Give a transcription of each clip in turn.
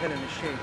10 in the shade.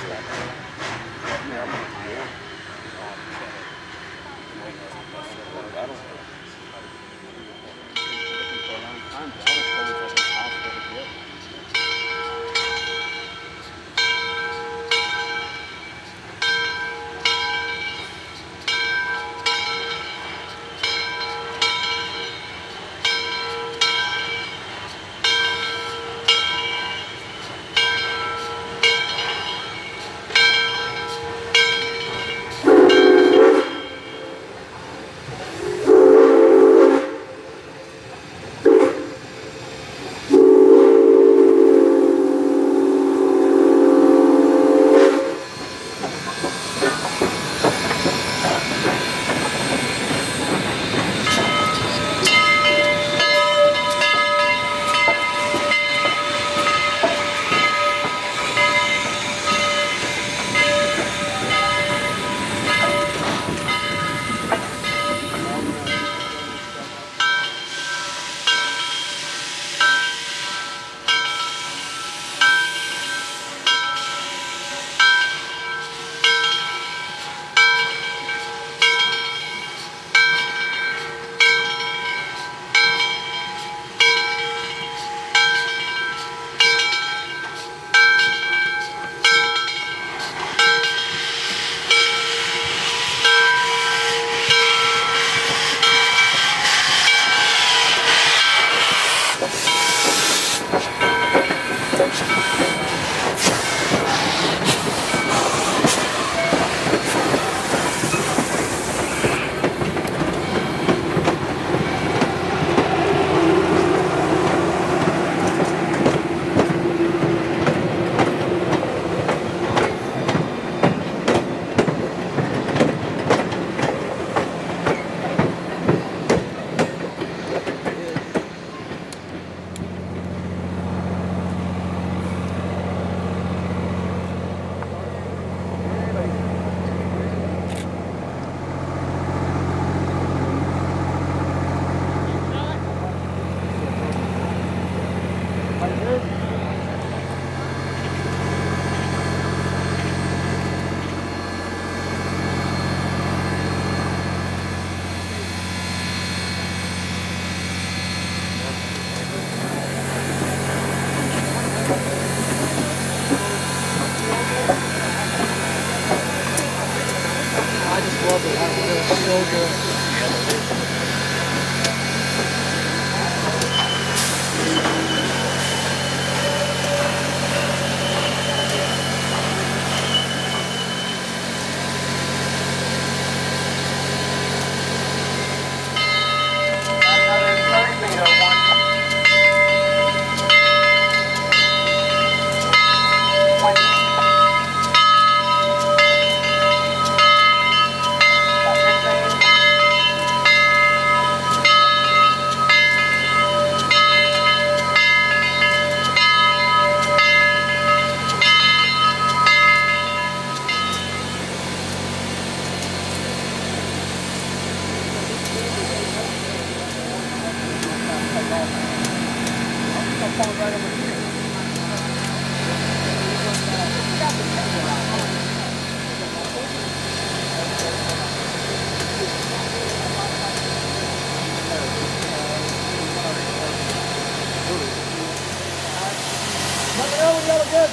Let me know when you have a good so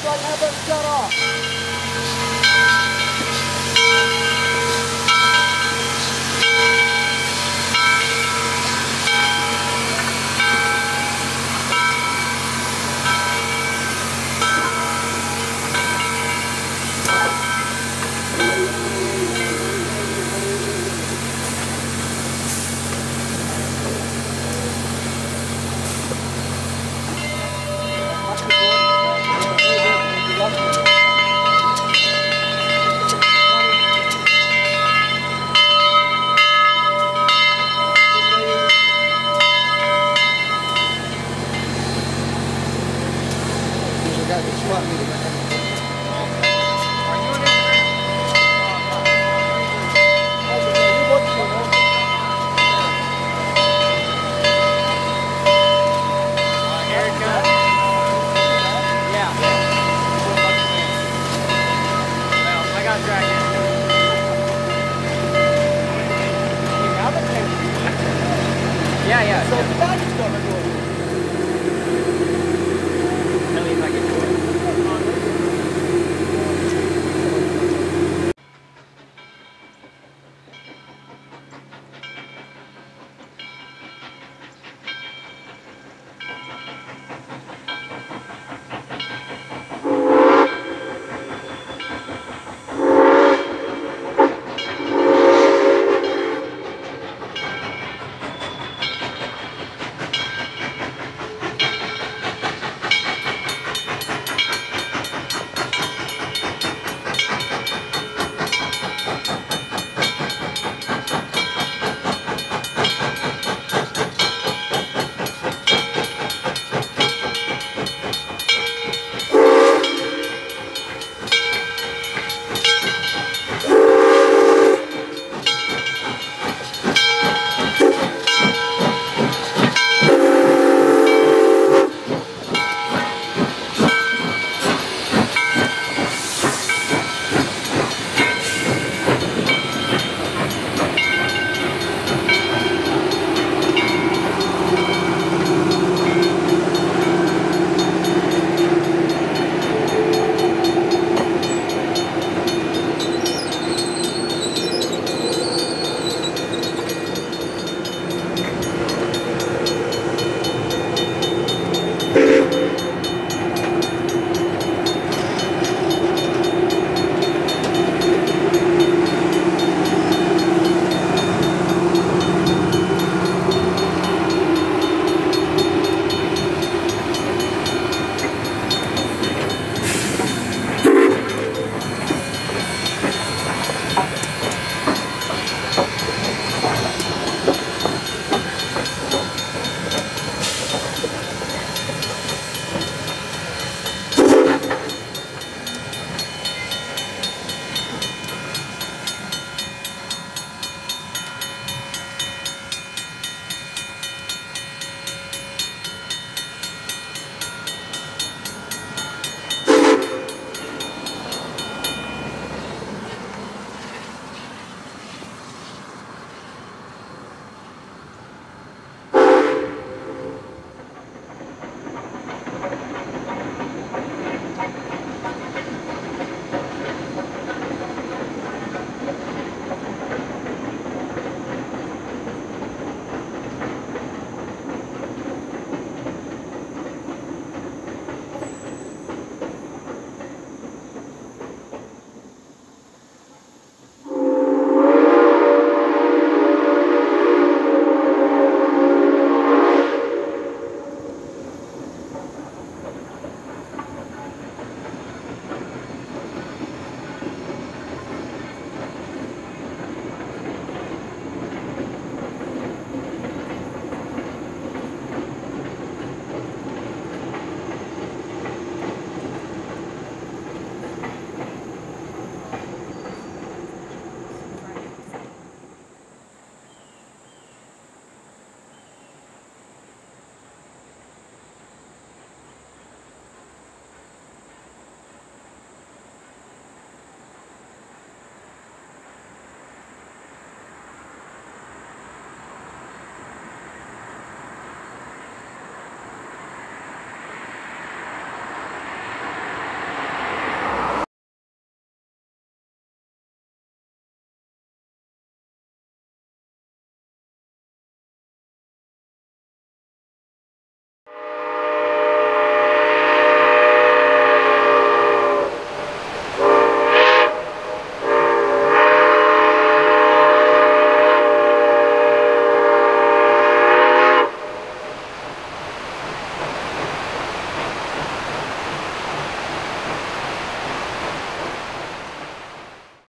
I can have them shut off.